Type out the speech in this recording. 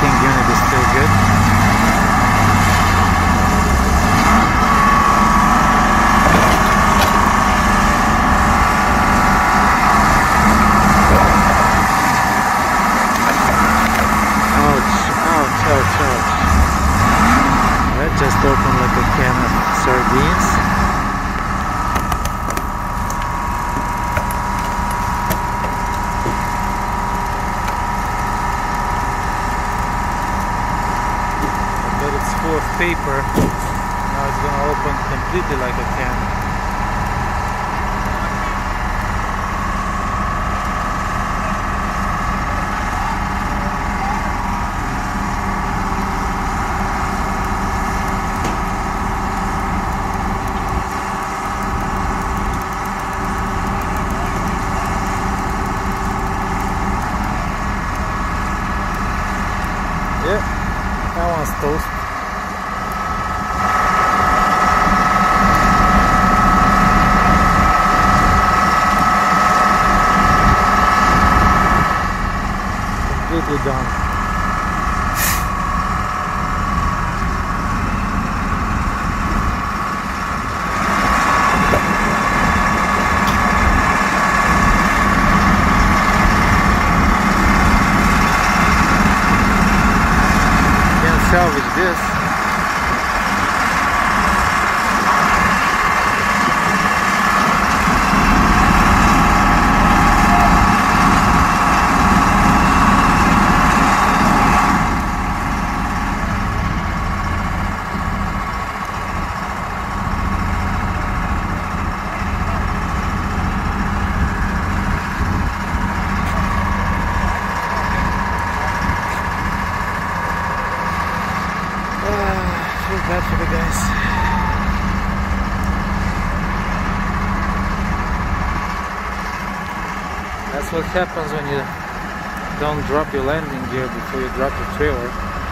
King unit is still good. Ouch. That just opened like a can of sardines. Of paper, now it's going to open completely like a can. Yep, that one's toast. Completely gone. Can't salvage this. I feel bad for the guys. That's what happens when you don't drop your landing gear before you drop your trailer.